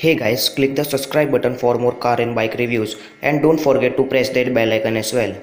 Hey guys, click the subscribe button for more car and bike reviews, and don't forget to press that bell icon as well.